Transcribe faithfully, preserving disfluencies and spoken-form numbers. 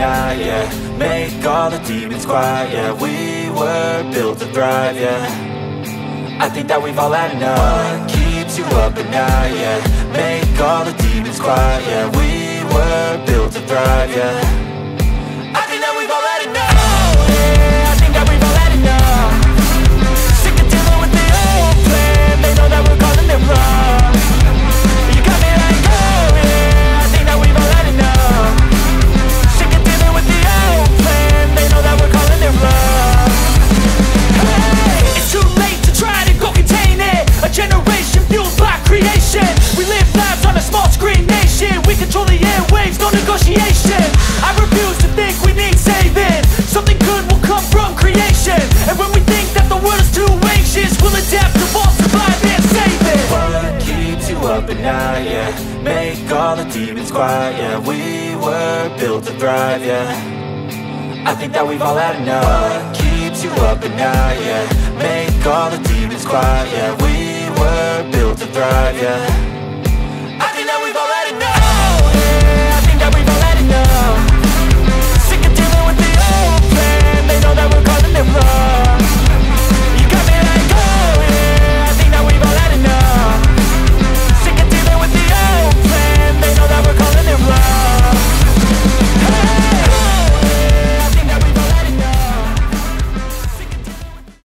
night, yeah. Make all the demons quiet, yeah. We were built to thrive, yeah. I think that we've all had enough. What keeps you up at night, yeah. Make all the demons quiet, yeah. We were built to thrive, yeah. Night, yeah. Make all the demons quiet, yeah. We were built to thrive, yeah. I think that we've all had enough. What keeps you up at night, yeah. Make all the demons quiet, yeah. We were built to thrive, yeah.